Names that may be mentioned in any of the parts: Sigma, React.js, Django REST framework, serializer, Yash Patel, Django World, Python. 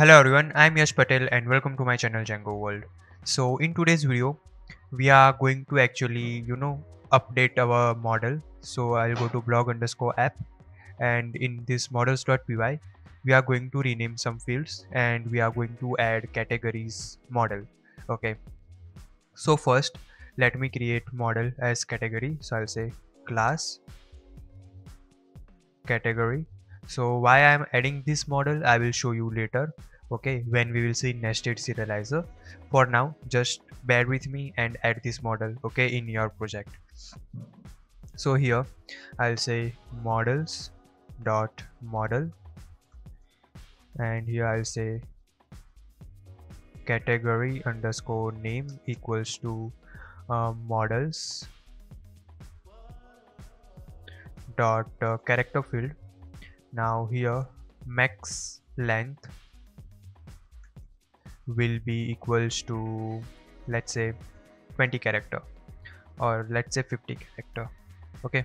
Hello everyone, I'm Yash Patel and welcome to my channel Django World. So in today's video, we are going to actually, update our model. So I'll go to blog_app and in this models.py, we are going to rename some fields and we are going to add categories model. Okay. So first, let me create model as category. So I'll say class category. So why I am adding this model, I will show you later. Okay, when we will see nested serializer. For now, just bear with me and add this model, okay, in your project. So here I'll say models.model and here I'll say category_name equals to models dot character field. Now here max length will be equals to, let's say 20 character or let's say 50 character. Okay,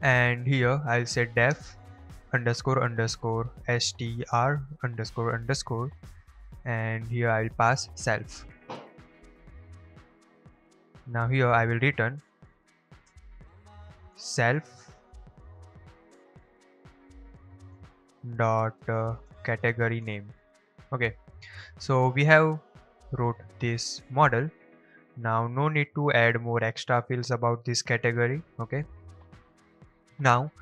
and here I'll say def __str__, and here I'll pass self. Now here I will return self dot category name. Okay, so we have wrote this model. Now no need to add more extra fields about this category. Okay, now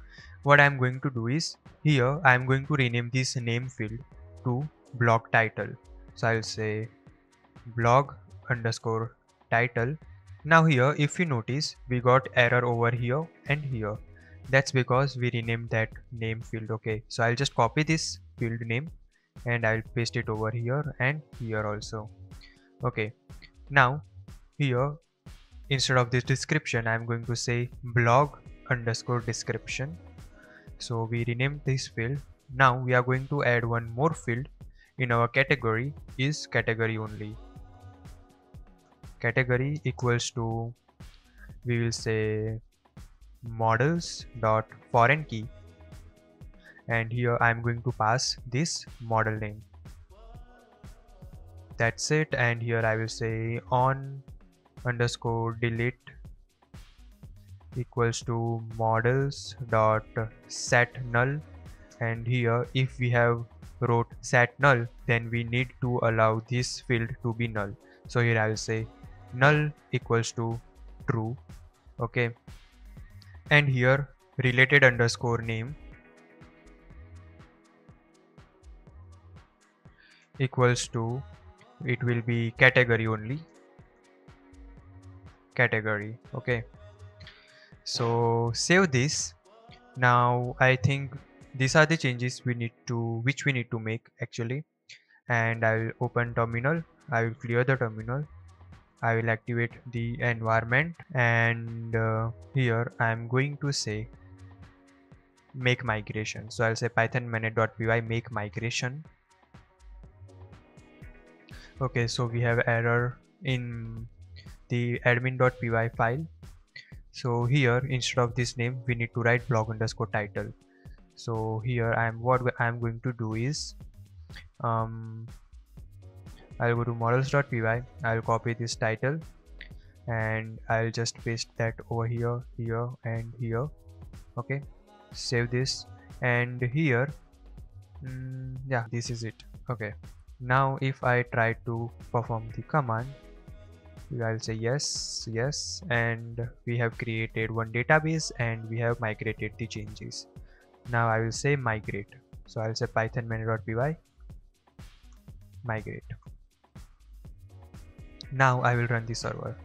what I'm going to do is, here I'm going to rename this name field to blog title. So I'll say blog_title. Now here if you notice, we got error over here and here. That's because we renamed that name field. Okay, so I'll just copy this field name and I'll paste it over here and here also. Okay, now here instead of this description, I'm going to say blog_description. So we renamed this field. Now we are going to add one more field in our category, is category only. Category equals to, we will say models dot foreign key, and here I'm going to pass this model name. That's it. And here I will say on_delete equals to models dot set null, and here if we have wrote set null, then we need to allow this field to be null. So here I will say null equals to true. Okay, and here related _name equals to, it will be category only, category. Okay, so save this. Now I think these are the changes which we need to make actually, and I will open terminal. I will clear the terminal. I will activate the environment and here I am going to say make migration. So I'll say python manage.py make migration. Okay, so we have error in the admin.py file. So here instead of this name, we need to write blog_title. So here what I am going to do is, I'll go to models.py, I'll copy this title and I'll just paste that over here, here and here. Okay, save this and here, yeah, this is it. Okay, now if I try to perform the command, I'll say yes, yes, and we have created one database and we have migrated the changes. Now I will say migrate. So I'll say python manage.py migrate. Now I will run the server.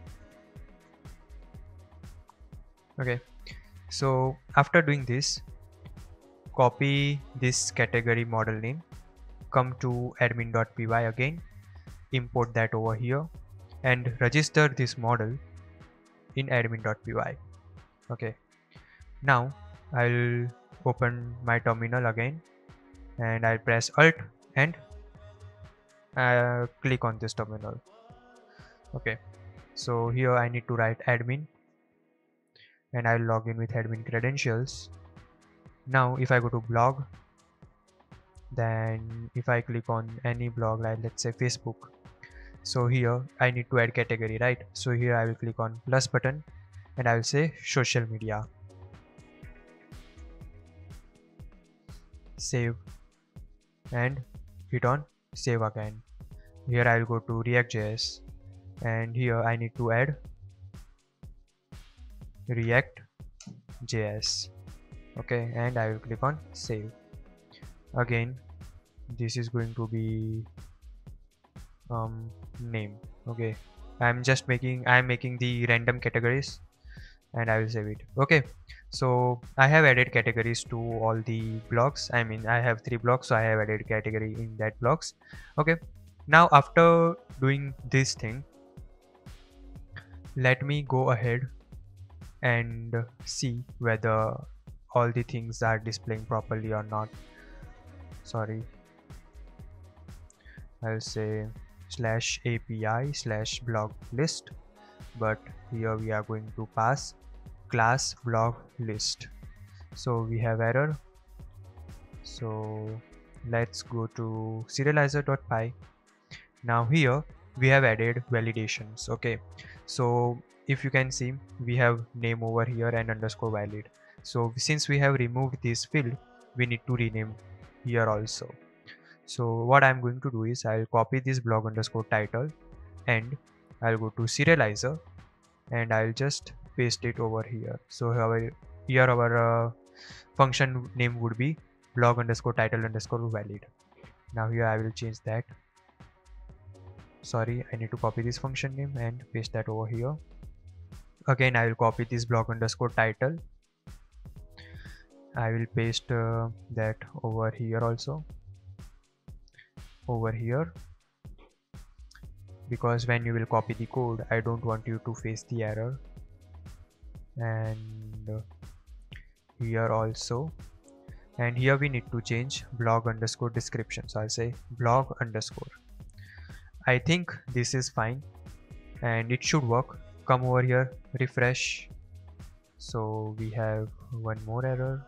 Okay, so after doing this, copy this category model name, come to admin.py again, import that over here and register this model in admin.py. Okay, now I'll open my terminal again and I'll press alt and click on this terminal. Okay, so here I need to write admin and I'll log in with admin credentials. Now if I go to blog Then if I click on any blog, like let's say Facebook, so here I need to add category, right? So here I will click on plus button and I will say social media, save, and hit on save again. Here I will go to React.js and here I need to add React.js, okay, and I will click on save. Again, this is going to be name, okay. I'm making the random categories and I will save it, okay. So I have added categories to all the blocks. I mean, I have 3 blocks, so I have added category in that blocks, okay. Now after doing this thing, let me go ahead and see whether all the things are displaying properly or not. Sorry, I'll say /api/blog list, but here we are going to pass class blog list, so we have error. So let's go to serializer.py. now here we have added validations, okay. So if you can see, we have name over here and underscore valid. So since we have removed this field, we need to rename here also. So what I'm going to do is I'll copy this blog underscore title and I'll go to serializer and I'll just paste it over here. So here our function name would be blog underscore title underscore valid. Now here I will change that. Sorry, I need to copy this function name and paste that over here. Again, I will copy this blog underscore title. I will paste that over here also, over here, because when you will copy the code, I don't want you to face the error. And here also, and here we need to change blog underscore description. So I'll say blog underscore. I think this is fine and it should work. Come over here, refresh. So we have one more error.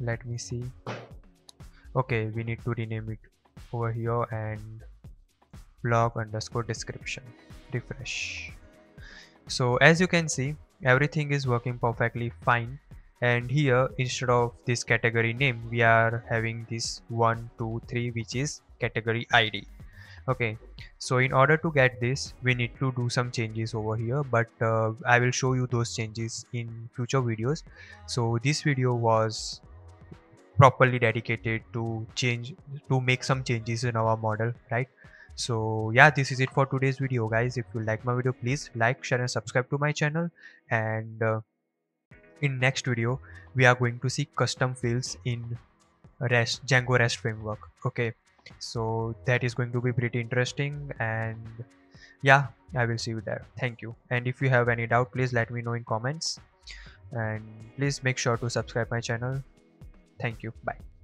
Let me see. Okay, we need to rename it over here and blog underscore description, refresh. So as you can see, everything is working perfectly fine. And here, instead of this category name, we are having this 1, 2, 3, which is category ID, okay. So in order to get this, we need to do some changes over here, but I will show you those changes in future videos. So this video was properly dedicated to make some changes in our model, right? So yeah, this is it for today's video, guys. If you like my video, please like, share and subscribe to my channel. And in next video, we are going to see custom fields in Django REST framework, okay. So that is going to be pretty interesting. And yeah, I will see you there. Thank you. And if you have any doubt, please let me know in comments, and please make sure to subscribe my channel. Thank you. Bye.